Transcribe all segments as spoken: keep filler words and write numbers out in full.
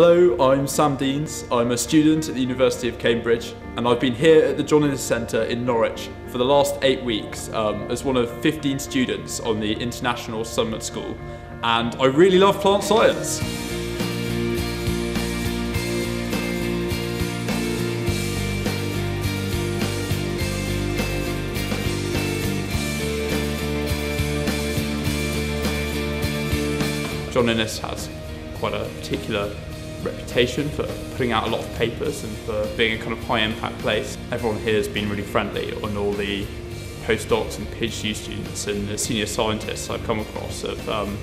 Hello, I'm Sam Deans. I'm a student at the University of Cambridge, and I've been here at the John Innes Centre in Norwich for the last eight weeks um, as one of fifteen students on the International Summer School, and I really love plant science. John Innes has quite a particular reputation for putting out a lot of papers and for being a kind of high impact place. Everyone here has been really friendly on all the postdocs and PhD students and the senior scientists I've come across have um,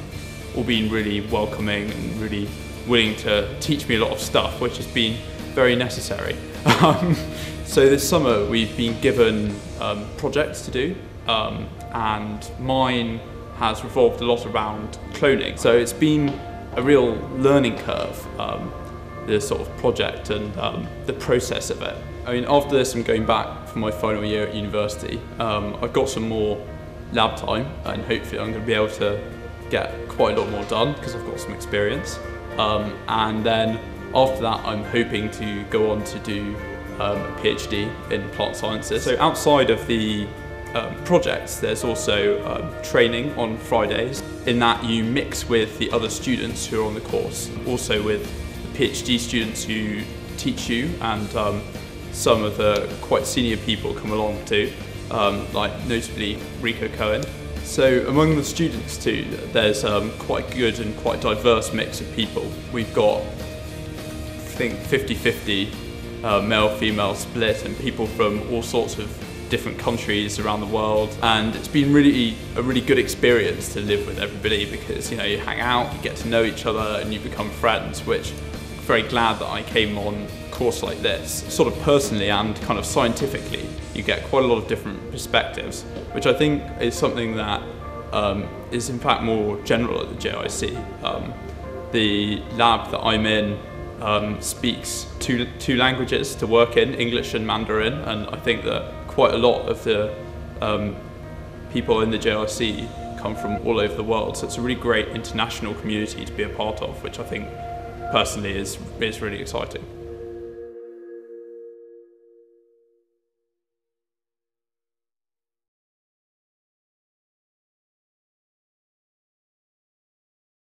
all been really welcoming and really willing to teach me a lot of stuff, which has been very necessary. Um, so this summer we've been given um, projects to do um, and mine has revolved a lot around cloning. So it's been a real learning curve, um, the sort of project and um, the process of it. I mean, after this I'm going back for my final year at university. Um, I've got some more lab time and hopefully I'm going to be able to get quite a lot more done because I've got some experience. Um, and then after that I'm hoping to go on to do um, a PhD in plant sciences. So outside of the Um, projects, there's also um, training on Fridays, in that you mix with the other students who are on the course, also with the PhD students who teach you, and um, some of the quite senior people come along too, um, like notably Rico Cohen. So among the students too, there's um, quite good and quite diverse mix of people. We've got, I think, fifty fifty uh, male-female split, and people from all sorts of different countries around the world, and it's been really a really good experience to live with everybody, because you know, you hang out, you get to know each other and you become friends, which I'm very glad that I came on a course like this. Sort of personally and kind of scientifically, you get quite a lot of different perspectives, which I think is something that um, is in fact more general at the J I C. Um, the lab that I'm in um, speaks two, two languages to work in, English and Mandarin, and I think that quite a lot of the um, people in the J I C come from all over the world, so it's a really great international community to be a part of, which I think personally is, is really exciting.